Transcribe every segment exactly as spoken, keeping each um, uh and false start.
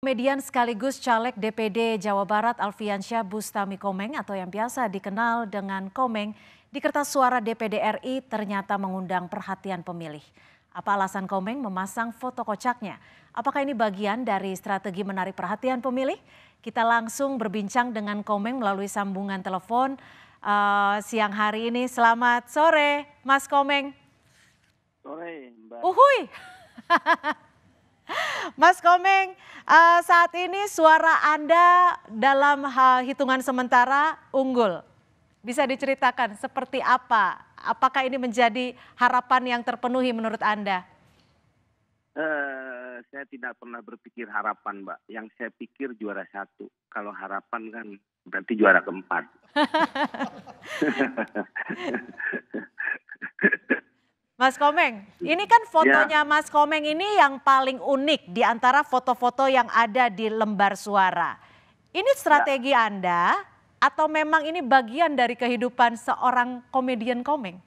Komedian sekaligus caleg D P D Jawa Barat Alfiansyah Bustami Komeng atau yang biasa dikenal dengan Komeng di kertas suara D P D R I ternyata mengundang perhatian pemilih. Apa alasan Komeng memasang foto kocaknya? Apakah ini bagian dari strategi menarik perhatian pemilih? Kita langsung berbincang dengan Komeng melalui sambungan telepon uh, siang hari ini. Selamat sore, Mas Komeng. Sore, Mbak. Uhuy. Mas Komeng, uh, saat ini suara Anda dalam uh, hitungan sementara unggul. Bisa diceritakan seperti apa? Apakah ini menjadi harapan yang terpenuhi menurut Anda? Uh, saya tidak pernah berpikir harapan, Mbak. Yang saya pikir juara satu. Kalau harapan kan berarti juara keempat. Mas Komeng, ini kan fotonya ya. Mas Komeng ini yang paling unik di antara foto-foto yang ada di lembar suara. Ini strategi ya. Anda atau memang ini bagian dari kehidupan seorang komedian Komeng?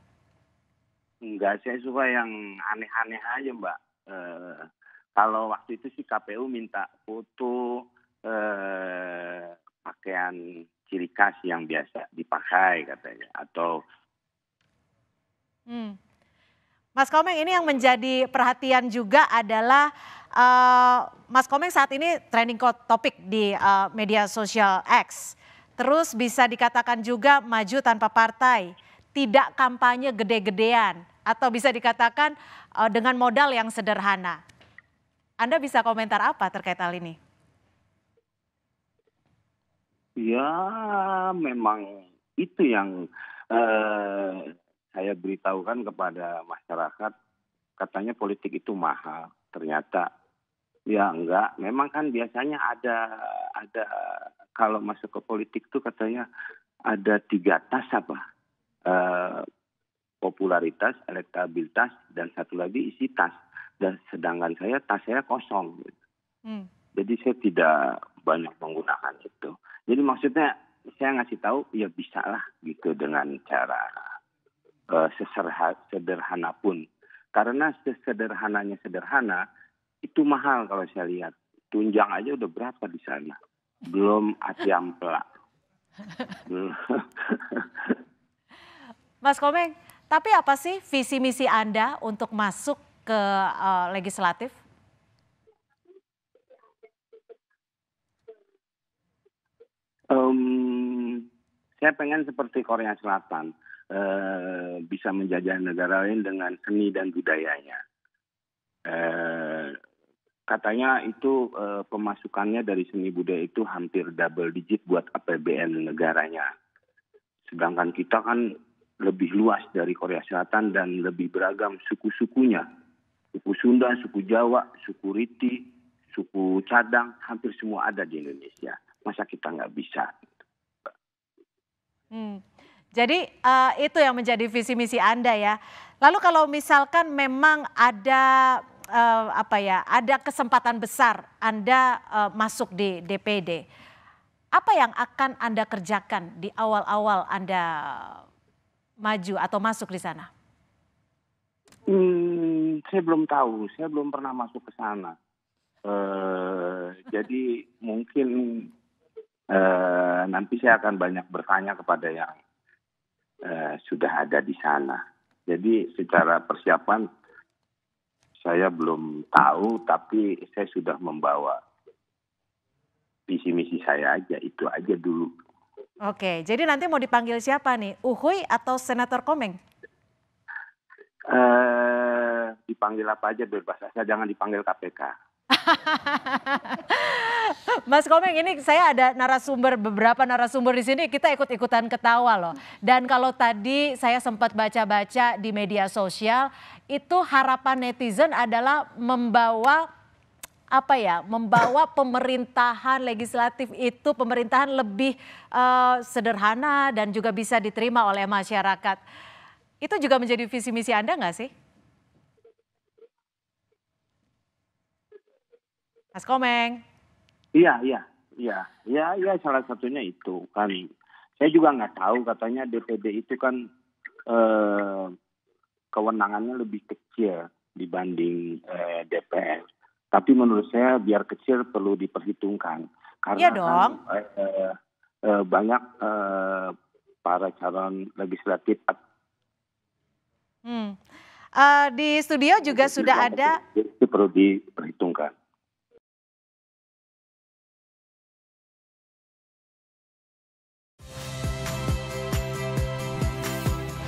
Enggak, saya suka yang aneh-aneh aja, Mbak. E, kalau waktu itu sih K P U minta foto e, pakaian ciri khas yang biasa dipakai katanya atau... Hmm. Mas Komeng, ini yang menjadi perhatian juga adalah uh, Mas Komeng saat ini trending topik di uh, media sosial X. Terus bisa dikatakan juga maju tanpa partai, tidak kampanye gede-gedean atau bisa dikatakan uh, dengan modal yang sederhana. Anda bisa komentar apa terkait hal ini? Ya, memang itu yang... Uh, saya beritahukan kepada masyarakat, katanya politik itu mahal. Ternyata ya enggak. Memang kan biasanya ada ada kalau masuk ke politik tuh katanya ada tiga tas apa? Eh, popularitas, elektabilitas, dan satu lagi isi tas. Dan sedangkan saya tas saya kosong. Hmm. Jadi saya tidak banyak menggunakan itu. Jadi maksudnya saya ngasih tahu ya bisa lah gitu dengan cara sederhana pun, karena sesederhananya sederhana itu mahal. Kalau saya lihat tunjang aja udah berapa di sana, belum ayam pelak. Mas Komeng, tapi apa sih visi misi Anda untuk masuk ke uh, legislatif? Um, saya pengen seperti Korea Selatan. Uh, bisa menjajah negara lain dengan seni dan budayanya. Uh, katanya itu uh, pemasukannya dari seni budaya itu hampir double digit buat A P B N negaranya. Sedangkan kita kan lebih luas dari Korea Selatan dan lebih beragam suku-sukunya. Suku Sunda, suku Jawa, suku Riti, suku Cadang, hampir semua ada di Indonesia. Masa kita nggak bisa? Hmm. Jadi uh, itu yang menjadi visi misi Anda ya. Lalu kalau misalkan memang ada uh, apa ya, ada kesempatan besar Anda uh, masuk di D P D, apa yang akan Anda kerjakan di awal-awal Anda maju atau masuk di sana? Hmm, saya belum tahu, saya belum pernah masuk ke sana. Uh, jadi mungkin uh, nanti saya akan banyak bertanya kepada yang Uh, sudah ada di sana. Jadi secara persiapan saya belum tahu, tapi saya sudah membawa visi misi saya aja, itu aja dulu. Oke, jadi nanti mau dipanggil siapa nih? Uhuy atau Senator Komeng? Uh, dipanggil apa aja bebas asal jangan dipanggil K P K. Mas Komeng, ini saya ada narasumber, beberapa narasumber di sini kita ikut-ikutan ketawa loh. Dan kalau tadi saya sempat baca-baca di media sosial, itu harapan netizen adalah membawa apa ya, membawa pemerintahan legislatif itu pemerintahan lebih uh, sederhana dan juga bisa diterima oleh masyarakat. Itu juga menjadi visi misi Anda nggak sih? Mas Komeng. Iya, iya, iya, iya, iya, salah satunya itu kan. Saya juga nggak tahu, katanya D P D itu kan eh, kewenangannya lebih kecil dibanding eh, D P R. Tapi menurut saya biar kecil perlu diperhitungkan karena ya dong. Kan, eh, eh, banyak eh, para calon legislatif. Hmm. Uh, di studio juga itu sudah itu ada. Itu perlu diperhitungkan.